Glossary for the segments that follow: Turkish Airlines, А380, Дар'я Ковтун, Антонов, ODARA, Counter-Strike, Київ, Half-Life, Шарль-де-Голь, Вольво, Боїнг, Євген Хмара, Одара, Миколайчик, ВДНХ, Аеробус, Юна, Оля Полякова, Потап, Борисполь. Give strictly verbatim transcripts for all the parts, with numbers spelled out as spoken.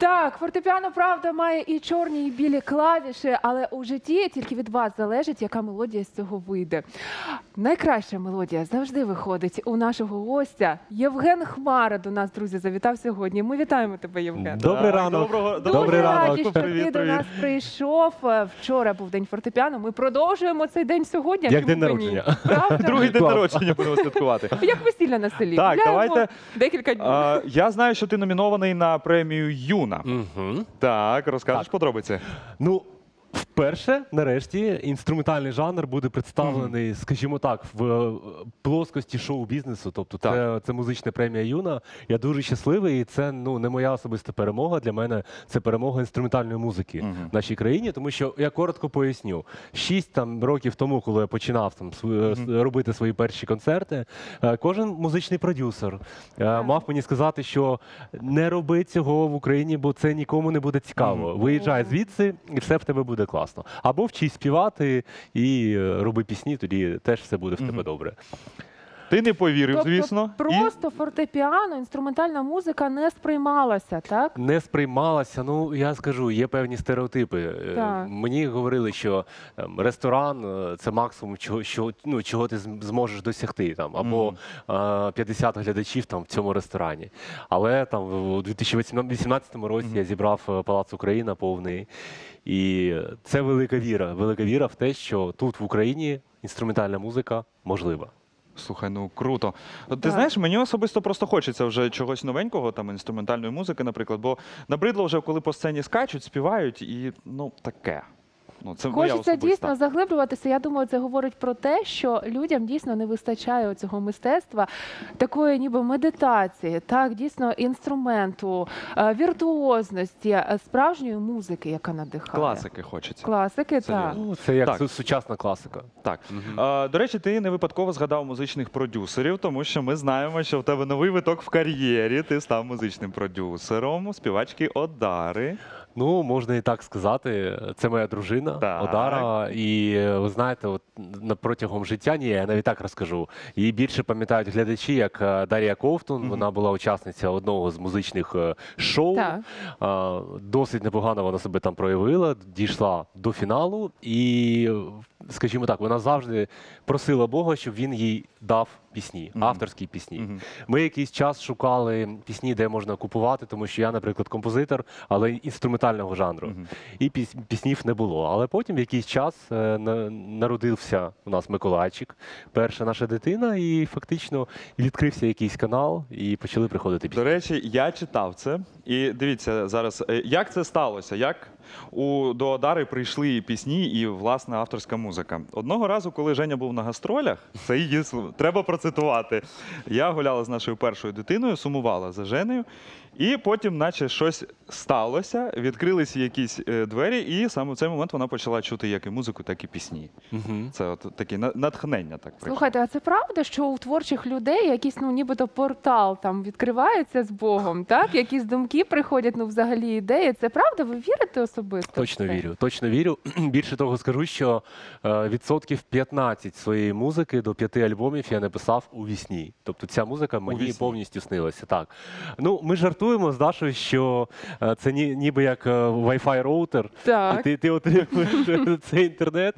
Так, фортепіано, правда, має і чорні, і білі клавіші, але у житті тільки від вас залежить, яка мелодія з цього вийде. Найкраща мелодія завжди виходить у нашого гостя. Євген Хмара до нас, друзі, завітав сьогодні. Ми вітаємо тебе, Євген. Добрий ранок. Доброго, Дуже добрий раді, ранок. що привіт, ти привіт. до нас прийшов. Вчора був день фортепіано, ми продовжуємо цей день сьогодні. Як день народження. Другий день народження будемо святкувати. Як весілля на селі. Так, давайте. Декілька днів. А, я знаю, що ти номінований на премію «Юн». Угу. Так, розкажеш так. подробиці. Ну, вперше, нарешті, інструментальний жанр буде представлений, угу. скажімо так, в плоскості шоу-бізнесу. Тобто так. Це, це музична премія «Юна». Я дуже щасливий, і це ну, не моя особиста перемога. Для мене це перемога інструментальної музики угу. в нашій країні, тому що я коротко поясню. Шість там, років тому, коли я починав там, угу. робити свої перші концерти, кожен музичний продюсер так. мав мені сказати, що не роби цього в Україні, бо це нікому не буде цікаво. Угу. Виїжджай звідси, і все в тебе буде класно. Або вчись співати і роби пісні, тоді теж все буде в тебе добре. Ти не повірив, тобто, звісно. Просто і... фортепіано, інструментальна музика не сприймалася, так? Не сприймалася. Ну, я скажу, є певні стереотипи. Так. Мені говорили, що там, ресторан – це максимум, чого, що, ну, чого ти зможеш досягти. Там, або mm. п'ятдесят глядачів там, в цьому ресторані. Але там, у дві тисячі вісімнадцятому році mm. я зібрав Палац Україна повний. І це велика віра. Велика віра в те, що тут, в Україні, інструментальна музика можлива. Слухай, ну круто. Ти так. знаєш, мені особисто просто хочеться вже чогось новенького, там, інструментальної музики, наприклад, бо набридло вже, коли по сцені скачуть, співають і, ну, таке. Ну, це хочеться дійсно заглиблюватися. Я думаю, це говорить про те, що людям дійсно не вистачає цього мистецтва, такої ніби медитації, так, дійсно інструменту, віртуозності, справжньої музики, яка надихає. Класики хочеться. Класики, це, так. Ну, це як так. сучасна класика. Так. Угу. А, до речі, ти не випадково згадав музичних продюсерів, тому що ми знаємо, що в тебе новий виток в кар'єрі. Ти став музичним продюсером співачки Одари. Ну, можна і так сказати. Це моя дружина, так. Одара. І, ви знаєте, от, протягом життя, ні, я навіть так розкажу, її більше пам'ятають глядачі, як Дар'я Ковтун. Mm-hmm. Вона була учасниця одного з музичних шоу. Так. Досить непогано вона себе там проявила, дійшла до фіналу. І, скажімо так, вона завжди просила Бога, щоб він їй дав пісні, mm-hmm. авторські пісні. Mm-hmm. Ми якийсь час шукали пісні, де можна купувати, тому що я, наприклад, композитор, але інструментального жанру. Mm-hmm. І піс піснів не було. Але потім якийсь час е, народився у нас Миколайчик, перша наша дитина, і фактично відкрився якийсь канал, і почали приходити пісні. До речі, я читав це, і дивіться зараз, як це сталося, як у, до Одари прийшли пісні і, власне, авторська музика. Одного разу, коли Женя був на гастролях, це її треба процитувати. Я гуляла з нашою першою дитиною, сумувала за Женею, і потім наче щось сталося, відкрилися якісь двері, і саме в цей момент вона почала чути як і музику, так і пісні. Угу. Це от такі натхнення. Так, слухайте, а це правда, що у творчих людей якийсь, ну, нібито портал там відкривається з Богом, так? Якісь думки приходять, ну, взагалі ідеї. Це правда? Ви вірите особисто? Точно вірю, точно вірю. Більше того скажу, що відсотків п'ятнадцять своєї музики до п'яти альбомів я написав у вісні. Тобто ця музика мені повністю снилася. Так. Ну, ми жартуємо з Дашою, що це ні, ніби як Wi-Fi роутер, і ти, ти отримуєш цей інтернет.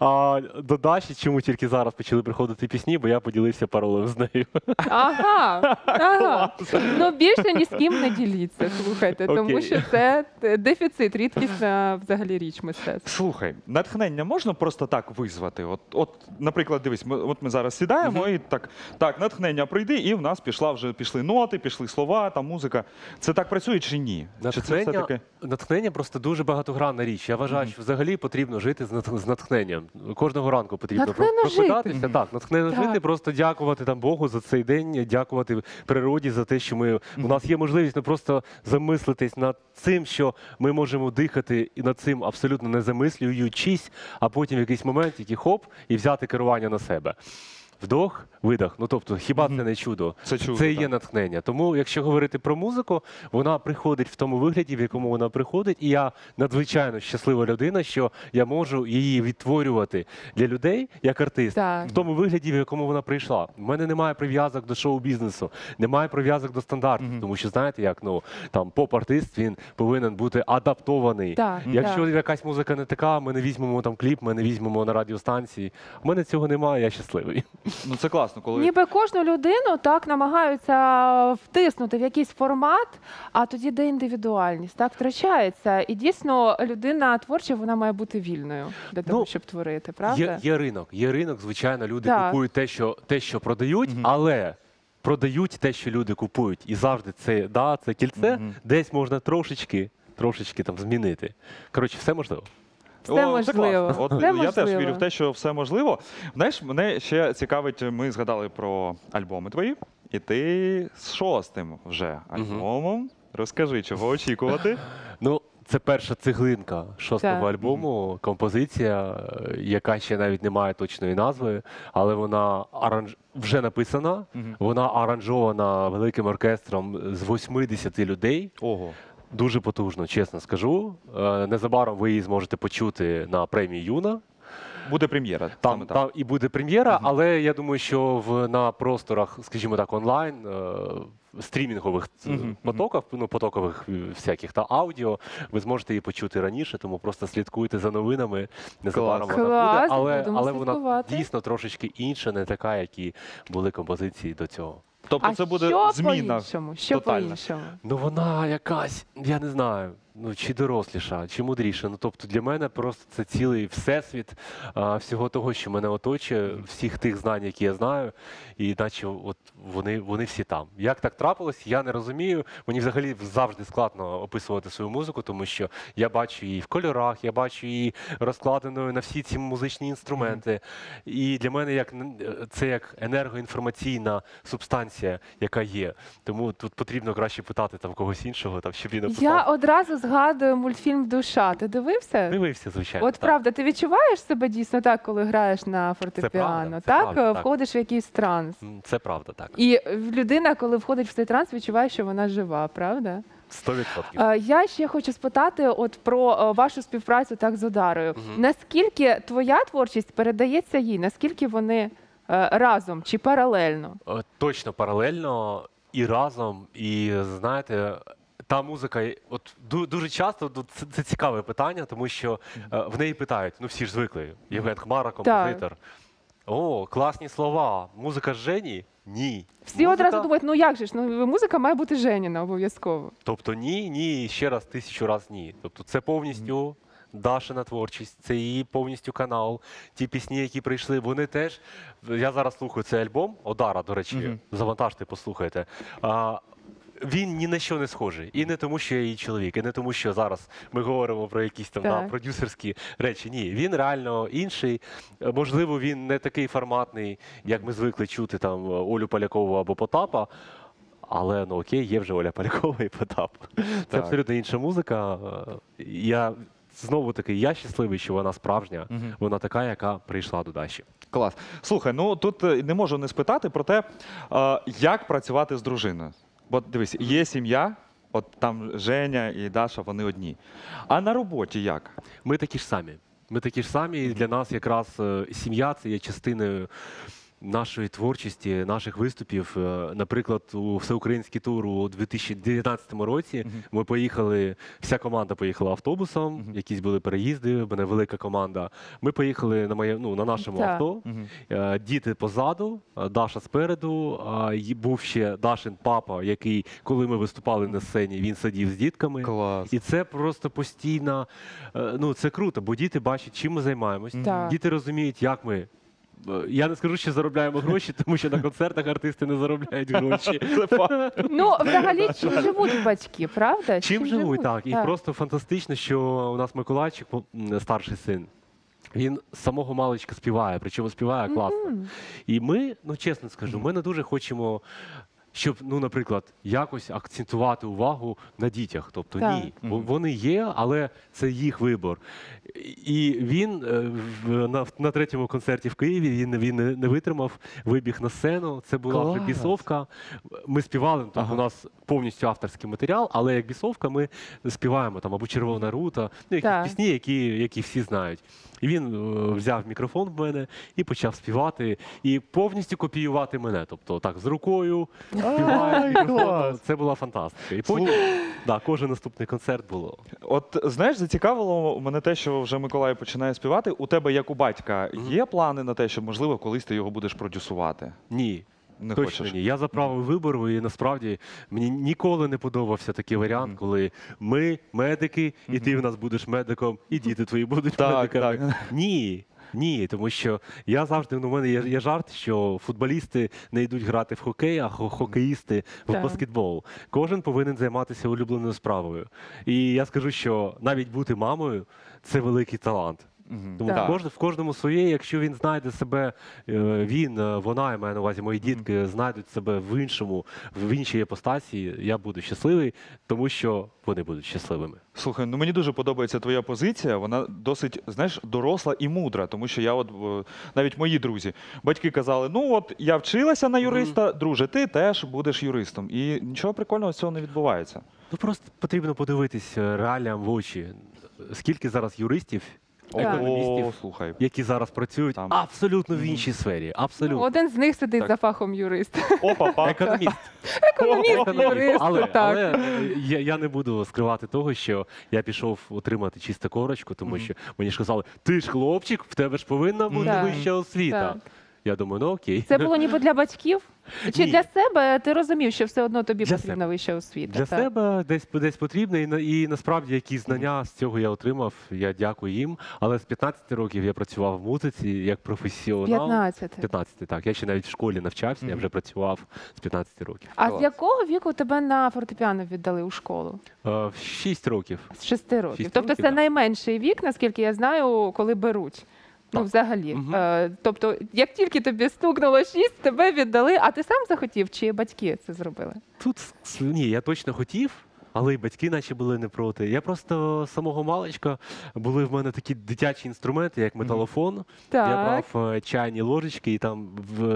А до Даші чому тільки зараз почали приходити пісні, бо я поділився паролем з нею. Ага, ага. Ну більше ні з ким не діліться, слухайте, тому окей. що це дефіцит, рідкісна взагалі річ мистецтва. Слухай, натхнення можна просто так визвати? От, от наприклад, дивись, ми, от ми зараз сідаємо угу. і так, так, натхнення прийди, і в нас пішла вже, пішли ноти, пішли слова, там музика. Це так працює чи ні? Натхнення, чи це все-таки... натхнення просто дуже багатогранна річ. Я вважаю, mm-hmm. що взагалі потрібно жити з натхненням. Кожного ранку потрібно прокидатися. Mm-hmm. Так, натхненно так. жити, просто дякувати там Богу за цей день, дякувати природі за те, що ми... Mm-hmm. у нас є можливість ну, просто замислитись над цим, що ми можемо дихати і над цим абсолютно не замислюючись, а потім в якийсь момент тільки хоп, і взяти керування на себе. вдох, видох. Ну, тобто, хіба це не чудо? Це, чудо, це є натхнення. Тому, якщо говорити про музику, вона приходить в тому вигляді, в якому вона приходить. І я надзвичайно щаслива людина, що я можу її відтворювати для людей, як артист, так. в тому вигляді, в якому вона прийшла. У мене немає прив'язок до шоу-бізнесу, немає прив'язок до стандартів. Mm-hmm. Тому що, знаєте, як ну, там поп-артист, він повинен бути адаптований. Так, якщо так. якась музика не така, ми не візьмемо там кліп, ми не візьмемо на радіостанції. У мене цього немає, я щасливий. Ну, це класно. Коли... Ніби кожну людину так намагаються втиснути в якийсь формат, а тоді де індивідуальність, так, втрачається. І дійсно людина творча, вона має бути вільною для того, ну, щоб творити, правда? Є, є ринок, є ринок, звичайно, люди так. купують те, що, те, що продають, угу. але... продають те, що люди купують. І завжди це, да, це кільце, mm-hmm. десь можна трошечки, трошечки там змінити. Коротше, все можливо. Все О, можливо. Це От, все я можливо. теж вірю в те, що все можливо. Знаєш, мене ще цікавить, ми згадали про альбоми твої, і ти з шостим вже альбомом. Mm-hmm. Розкажи, чого очікувати? Ну, це перша цеглинка шостого альбому, композиція, яка ще навіть не має точної назви, але вона аранж... вже написана, вона аранжована великим оркестром з восьмидесяти людей. Ого. Дуже потужно, чесно скажу. Незабаром ви її зможете почути на премії «Юна». Буде прем'єра. Там, там і буде прем'єра, але я думаю, що в, на просторах, скажімо так, онлайн, е, стрімінгових mm-hmm. потоків, ну, потокових всяких та аудіо, ви зможете її почути раніше, тому просто слідкуйте за новинами, незабаром вона буде, але, але вона дійсно трошечки інша, не така, які були композиції до цього. Тобто а це буде що зміна по-іншому? Що по-іншому? Ну вона якась, я не знаю, ну чи доросліша, чи мудріша. Ну тобто для мене просто це цілий всесвіт а, всього того, що мене оточує, всіх тих знань, які я знаю, і наче от вони, вони всі там. Як так трапилось, я не розумію. Мені взагалі завжди складно описувати свою музику, тому що я бачу її в кольорах, я бачу її розкладеною на всі ці музичні інструменти. І для мене як, це як енергоінформаційна субстанція, яка є. Тому тут потрібно краще питати там когось іншого, там, щоб він написав. Я одразу згадую мультфільм «Душа». Ти дивився? Дивився, звичайно. От так. правда, ти відчуваєш себе дійсно так, коли граєш на фортепіано? Це правда, так? Правда, входиш так. в якийсь транс? Це правда, так. І людина, коли входить в цей транс, відчуває, що вона жива, правда? сто відсотків. Я ще хочу спитати от про вашу співпрацю так з «Одарою». Угу. Наскільки твоя творчість передається їй? Наскільки вони... разом чи паралельно? Точно паралельно і разом, і, знаєте, та музика, от дуже часто, це, це цікаве питання, тому що в неї питають, ну всі ж звикли, Євген Хмара, композитор. Так. О, класні слова, музика Жені? Ні. Всі музика... одразу думають, ну як же ж, ну, музика має бути Женіна обов'язково. Тобто ні, ні, ще раз, тисячу раз ні. Тобто це повністю... Дашина творчість, це її повністю канал, ті пісні, які прийшли, вони теж, я зараз слухаю цей альбом, «Одара», до речі, mm-hmm. завантажте, послухайте, а, він ні на що не схожий, і не тому, що я її чоловік, і не тому, що зараз ми говоримо про якісь там да, продюсерські речі, ні, він реально інший, можливо, він не такий форматний, як ми звикли чути там Олю Полякову або Потапа, але, ну окей, є вже Оля Полякова і Потап. Це абсолютно інша музика, я... Знову-таки, я щасливий, що вона справжня, угу. вона така, яка прийшла до Даші. Клас. Слухай, ну тут не можу не спитати про те, як працювати з дружиною. Бо дивись, є сім'я, от там Женя і Даша, вони одні. А на роботі як? Ми такі ж самі. Ми такі ж самі, і для нас якраз сім'я – це є частиною нашої творчості, наших виступів. Наприклад, у всеукраїнський тур у дві тисячі дев'ятнадцятому році ми поїхали, вся команда поїхала автобусом, якісь були переїзди, в мене велика команда. Ми поїхали на, моє, ну, на нашому так. авто, діти позаду, Даша спереду, був ще Дашин папа, який, коли ми виступали на сцені, він сидів з дітками. Клас. І це просто постійно, ну це круто, бо діти бачать, чим ми займаємось, так. діти розуміють, як ми. Я не скажу, що заробляємо гроші, тому що на концертах артисти не заробляють гроші. Ну, взагалі, чим живуть батьки, правда? Чим живуть, так. І просто фантастично, що у нас Миколайчик, старший син, він з самого маличка співає, причому співає класно. І ми, ну чесно скажу, ми не дуже хочемо щоб, ну, наприклад, якось акцентувати увагу на дітях. Тобто так. Ні, вони є, але це їх вибір. І він на, на третьому концерті в Києві він, він не витримав, вибіг на сцену. Це була вже бісовка. Ми співали, там, ага. у нас повністю авторський матеріал, але як бісовка ми співаємо там або «Червона рута», ну, якісь пісні, які, які всі знають. І він взяв мікрофон в мене і почав співати, і повністю копіювати мене. Тобто так, з рукою, співає. Це була фантастика. І потім да, кожен наступний концерт було. От, знаєш, зацікавило мене те, що вже Миколай починає співати. У тебе, як у батька, є плани на те, що, можливо, колись ти його будеш продюсувати? Ні. Не Точно хочеш. Ні. Я заправив вибор, і насправді мені ніколи не подобався такий варіант, mm. коли ми медики, і mm -hmm. ти в нас будеш медиком, і діти твої будуть так, медиками. Так. Ні. Ні, тому що я завжди, ну, у мене є, є жарт, що футболісти не йдуть грати в хокей, а хокеїсти в так. баскетбол. Кожен повинен займатися улюбленою справою. І я скажу, що навіть бути мамою – це великий талант. Mm-hmm. Тому да. в кожному своє, якщо він знайде себе, він, вона, я маю на увазі, мої дітки mm-hmm. знайдуть себе в іншому, в іншій іпостасі, я буду щасливий, тому що вони будуть щасливими. Слухай, ну мені дуже подобається твоя позиція, вона досить, знаєш, доросла і мудра, тому що я от, навіть мої друзі, батьки казали, ну от я вчилася на юриста, mm-hmm. друже, ти теж будеш юристом. І нічого прикольного з цього не відбувається. Ну просто потрібно подивитись реаліям в очі, скільки зараз юристів, економістів, О, які зараз працюють там. Абсолютно в іншій сфері. Абсолютно. Ну, один з них сидить так. за фахом юрист. Опа-па. Економіст. Економіст, юрист. Але, але я, я не буду скривати того, що я пішов отримати чисту корочку, тому що мені ж казали, ти ж хлопчик, в тебе ж повинна бути да. вища освіта. Да. Я думаю, ну окей. Це було ніби для батьків? Чи Ні. для себе ти розумів, що все одно тобі для потрібна себе. Вища освіта? Для так. себе десь, десь потрібно, і, і насправді які знання з цього я отримав, я дякую їм. Але з п'ятнадцяти років я працював в музиці як професіонал. п'ятнадцять? п'ятнадцять, так. Я ще навіть в школі навчався, mm-hmm. я вже працював з п'ятнадцяти років. А Клас. З якого віку тебе на фортепіано віддали у школу? В шість років. З шести років. шість тобто років, це да. найменший вік, наскільки я знаю, коли беруть. Ну, взагалі. Угу. Тобто, як тільки тобі стукнуло шість, тебе віддали, а ти сам захотів, чи батьки це зробили? Тут ні, я точно хотів, але і батьки наче були не проти. Я просто з самого маличка, були в мене такі дитячі інструменти, як металофон. Так. Я брав чайні ложечки і там,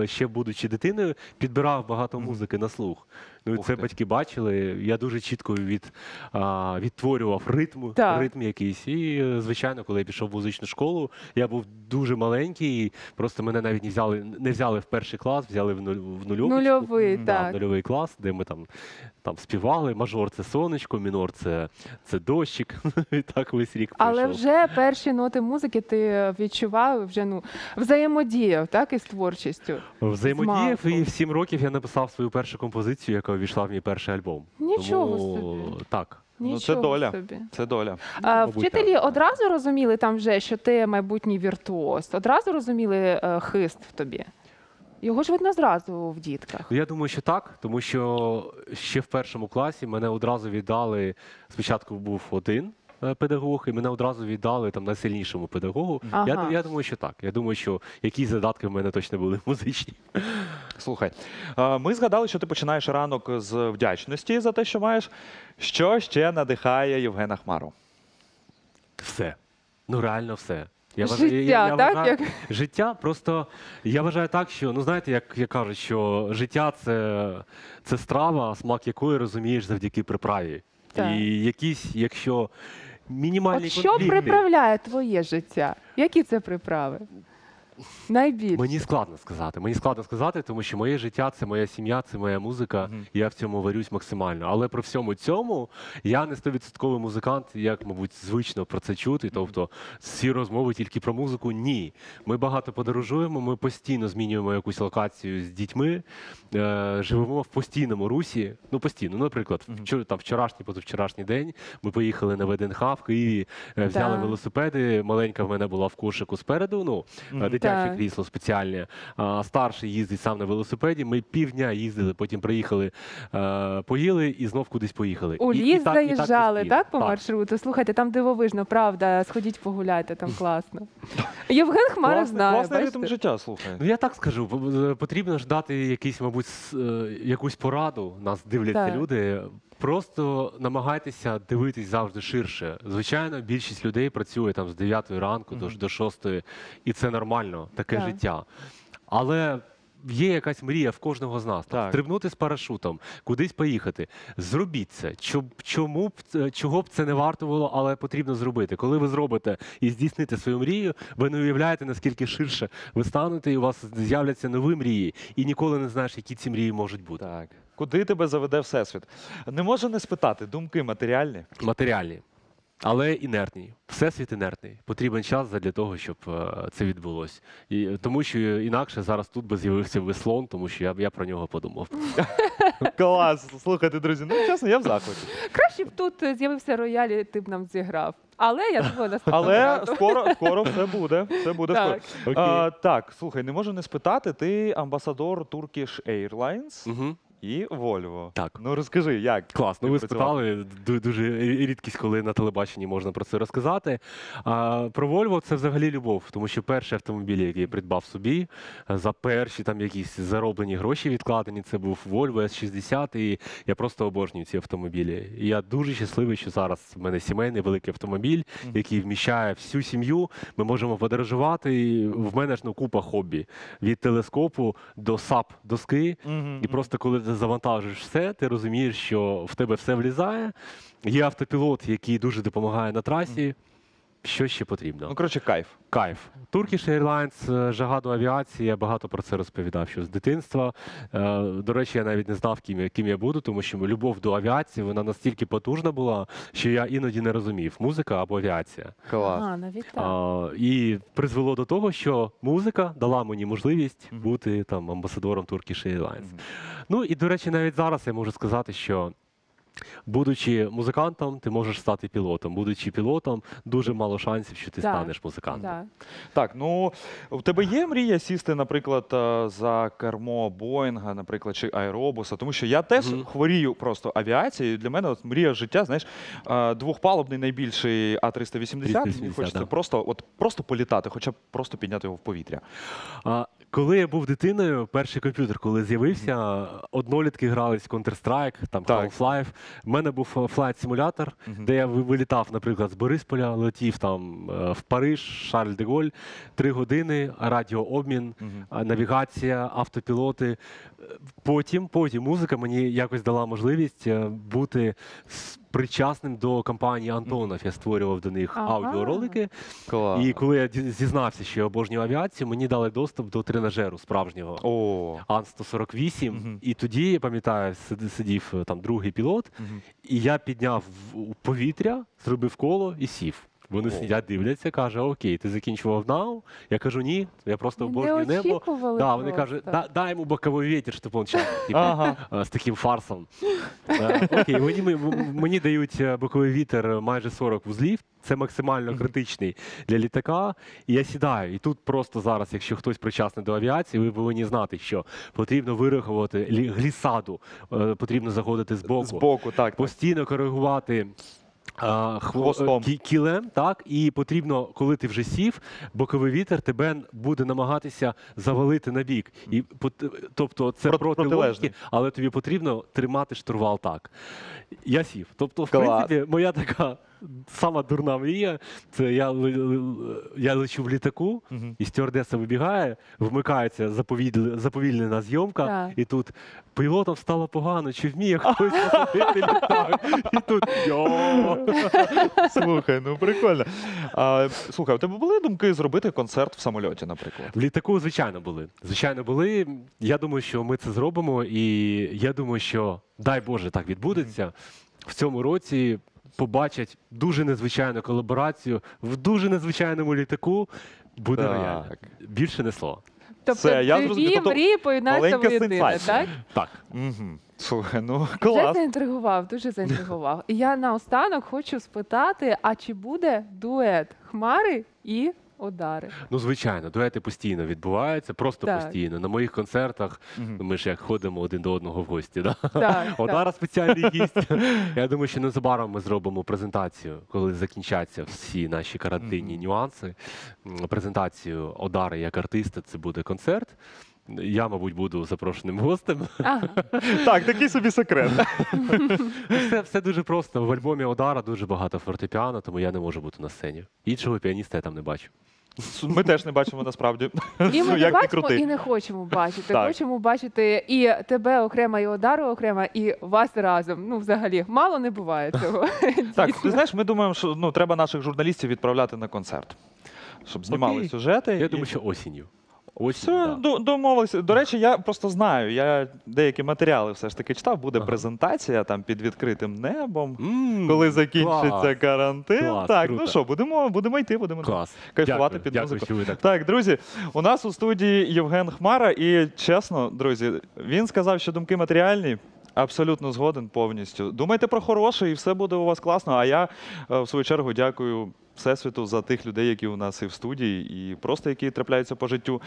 ще будучи дитиною, підбирав багато музики на слух. Ну, це батьки бачили, я дуже чітко від, а, відтворював ритм, ритм якийсь. І, звичайно, коли я пішов в музичну школу, я був дуже маленький, і просто мене навіть не взяли, не взяли в перший клас, взяли в, нуль, в нульовий, нульовий, да, так. нульовий клас, де ми там, там співали. Мажор – це сонечко, мінор – це, це дощик. І так весь рік пройшов. Але вже перші ноти музики ти відчував, вже ну, взаємодіяв так, із творчістю. Взаємодіяв, і в сім років я написав свою першу композицію, яка ввійшла в мій перший альбом. Нічого Тому... собі. Так. Нічого ну, це доля. Собі. Це доля. А, вчителі так. одразу розуміли там вже, що ти майбутній віртуоз? Одразу розуміли е, хист в тобі? Його ж видно зразу в дітках. Я думаю, що так, тому що ще в першому класі мене одразу віддали, спочатку був один педагог, і мене одразу віддали там найсильнішому педагогу. Ага. Я, я думаю, що так. Я думаю, що якісь задатки в мене точно були музичні. Слухай, ми згадали, що ти починаєш ранок з вдячності за те, що маєш. Що ще надихає Євгена Хмару? Все. Ну, реально все. Я життя, вважаю, я, я так? Вважаю, як... Життя просто, я вважаю так, що, ну знаєте, як, як кажуть, що життя це, це страва, смак якої розумієш завдяки приправі. Так. І якісь, якщо мінімальні От що конфлікти... приправляє твоє життя? Які це приправи? Найбільше. Мені складно сказати. Мені складно сказати, тому що моє життя, це моя сім'я, це моя музика. Mm. Я в цьому варюсь максимально. Але про всьому цьому я не стовідсотковий музикант, як, мабуть, звично про це чути. Тобто всі розмови тільки про музику. Ні. Ми багато подорожуємо, ми постійно змінюємо якусь локацію з дітьми, е, живемо в постійному русі. Ну, постійно. Наприклад, mm. там, вчорашній, позавчорашній день ми поїхали на ВДНХ в Києві, е, взяли да. велосипеди. Маленька в мене була в кошику спереду. Ну, mm. дитяче крісло спеціальне. Старший їздить сам на велосипеді. Ми півдня їздили, потім приїхали, поїли і знов кудись поїхали. У ліс заїжджали, так, по маршруту? Слухайте, там дивовижно, правда. Сходіть погуляйте, там класно. Євген Хмара знає. Класний ритм життя, слухай. Ну я так скажу, потрібно ж дати якісь, мабуть, якусь пораду. Нас дивляться люди. Просто намагайтеся дивитись завжди ширше. Звичайно, більшість людей працює там з дев'ятої ранку mm-hmm. до шостої, і це нормально, таке так. життя. Але є якась мрія в кожного з нас. Так. Стрибнути з парашутом, кудись поїхати. Зробіть це. Чому б, чого б це не варто було, але потрібно зробити. Коли ви зробите і здійсните свою мрію, ви не уявляєте, наскільки ширше ви станете, і у вас з'являться нові мрії, і ніколи не знаєш, які ці мрії можуть бути. Так. Куди тебе заведе Всесвіт? Не можу не спитати, думки матеріальні? Матеріальні, але інертні. Всесвіт інертний. Потрібен час для того, щоб це відбулося. І, тому що інакше зараз тут би з'явився веслон, тому що я, я про нього подумав. Клас! Слухайте, друзі, ну чесно, я в захваті. Краще б тут з'явився рояль, і ти б нам зіграв. Але я думаю, наступного Але скоро, скоро все буде. Все буде так. Скоро. А, так, слухай, не можу не спитати, ти амбасадор Turkish Airlines. Угу. І Вольво. Так. Ну розкажи, як? Клас, ну ви спитали, дуже рідкість, коли на телебаченні можна про це розказати. А, про Вольво це взагалі любов, тому що перший автомобіль, який я придбав собі, за перші там якісь зароблені гроші відкладені, це був Вольво ес шістдесят, і я просто обожнюю ці автомобілі. І я дуже щасливий, що зараз в мене сімейний великий автомобіль, який вміщає всю сім'ю, ми можемо подорожувати, і в мене ж ну, купа хобі. Від телескопу до сап-доски, mm-hmm. і просто коли завантажуєш все, ти розумієш, що в тебе все влізає. Є автопілот, який дуже допомагає на трасі. Що ще потрібно? Ну, коротше, кайф. Кайф. Turkish Airlines, жага до авіації, я багато про це розповідав, що з дитинства. До речі, я навіть не знав, ким, ким я буду, тому що любов до авіації, вона настільки потужна була, що я іноді не розумів, музика або авіація. Клас. А, навіть так. А, і призвело до того, що музика дала мені можливість mm-hmm. бути там амбасадором Turkish Airlines. Mm-hmm. Ну і, до речі, навіть зараз я можу сказати, що будучи музикантом, ти можеш стати пілотом. Будучи пілотом, дуже мало шансів, що ти да. станеш музикантом. Да. Так, ну, у тебе є мрія сісти, наприклад, за кермо Боїнга, наприклад, чи Аеробуса? Тому що я теж mm-hmm. хворію просто авіацією. Для мене от, мрія життя, знаєш, двохпалубний найбільший А триста вісімдесят. Мені хочеться да. просто, от, просто політати, хоча б просто підняти його в повітря. А... Коли я був дитиною, перший комп'ютер, коли з'явився, однолітки грались в Counter-Strike, там Half-Life. У мене був флайт-симулятор, uh-huh. де я вилітав, наприклад, з Борисполя, летів там в Париж, Шарль-де-Голь, три години, радіообмін, uh-huh. навігація, автопілоти. Потім, потім музика мені якось дала можливість бути причасним до компанії Антонов. Я створював до них ага. аудіоролики. Клас. І коли я зізнався, що я обожнюю авіацію, мені дали доступ до тренажеру справжнього А ен сто сорок вісім. Угу. І тоді, я пам'ятаю, сидів там другий пілот, угу. і я підняв повітря, зробив коло і сів. Вони сидять, дивляться, каже, окей, ти закінчував нау? Я кажу, ні, я просто обожнюю небо. Да, вони кажуть, дай йому боковий вітер, щоб він читав ага. з таким фарсом. Окей, мені, мені дають боковий вітер майже сорок вузлів, це максимально критичний для літака. І я сідаю, і тут просто зараз, якщо хтось причасний до авіації, ви повинні знати, що потрібно вирахувати глісаду, потрібно заходити з боку, з боку так, постійно так. коригувати хвостом. Кілем, так, і потрібно, коли ти вже сів, боковий вітер тебе буде намагатися завалити на бік. І, тобто це Прот, проти лодки, але тобі потрібно тримати штурвал так. Я сів. Тобто, в Клас. Принципі, моя така сама дурна мрія, це я, я лечу в літаку, uh-huh. і стюардеса вибігає, вмикається заповільнена зйомка, yeah. і тут пілотам стало погано, чи вміє хтось посадити літак. І тут йо! Слухай, ну прикольно. А, слухай, у тебе були думки зробити концерт в самольоті, наприклад? В літаку, звичайно, були. Звичайно, були. Я думаю, що ми це зробимо, і я думаю, що, дай Боже, так відбудеться. Mm-hmm. В цьому році побачать дуже незвичайну колаборацію в дуже незвичайному літаку, буде рояль. Більше не слово. Тобто дві мрії поєднаються в єдине, так? Так. Угу. Слухай, ну клас. Вже заінтригував, дуже заінтригував. І я наостанок хочу спитати, а чи буде дует Хмари і Одари. Ну, звичайно, дуети постійно відбуваються, просто так. постійно. На моїх концертах mm-hmm. ми ж як ходимо один до одного в гості. Да? Так, Одара так. спеціальний гість. Я думаю, що незабаром ми зробимо презентацію, коли закінчаться всі наші карантинні mm-hmm. нюанси. Презентацію Одари як артиста, це буде концерт. Я, мабуть, буду запрошеним гостем. Ага. Так, такий собі секрет. все, все дуже просто. В альбомі Одара дуже багато фортепіано, тому я не можу бути на сцені. Іншого піаніста я там не бачу. Ми теж не бачимо насправді. І ми не бачимо, і не хочемо бачити. Хочемо бачити і тебе окремо, і Одару окремо, і вас разом. Ну, взагалі, мало не буває цього. Так, ти знаєш, ми думаємо, що ну, треба наших журналістів відправляти на концерт, щоб знімали сюжети. Я і... думаю, що осінню. Все, да. домовилися. До речі, я просто знаю, я деякі матеріали все ж таки читав, буде ага. презентація там під відкритим небом, mm, коли закінчиться клас, карантин. Клас, так, круто. Ну що, будемо, будемо йти, будемо клас. кайфувати дякую, під дякую, музику. Так. так, друзі, у нас у студії Євген Хмара, і чесно, друзі, він сказав, що думки матеріальні. Абсолютно згоден повністю. Думайте про хороше, і все буде у вас класно, а я, в свою чергу, дякую Всесвіту за тих людей, які у нас і в студії, і просто які трапляються по життю.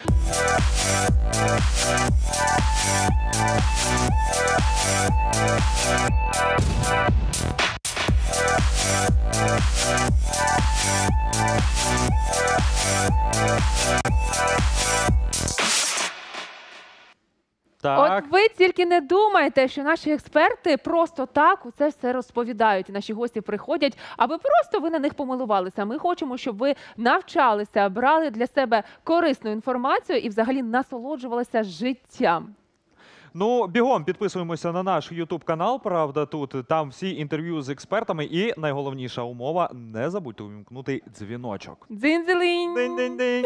Так. От ви тільки не думайте, що наші експерти просто так у це все розповідають. Наші гості приходять, аби просто ви на них помилувалися. Ми хочемо, щоб ви навчалися, брали для себе корисну інформацію і взагалі насолоджувалися життям. Ну, бігом підписуємося на наш ютуб-канал, правда, тут. Там всі інтерв'ю з експертами. І найголовніша умова – не забудьте увімкнути дзвіночок. Дзинь-дзилинь! Динь-динь-динь!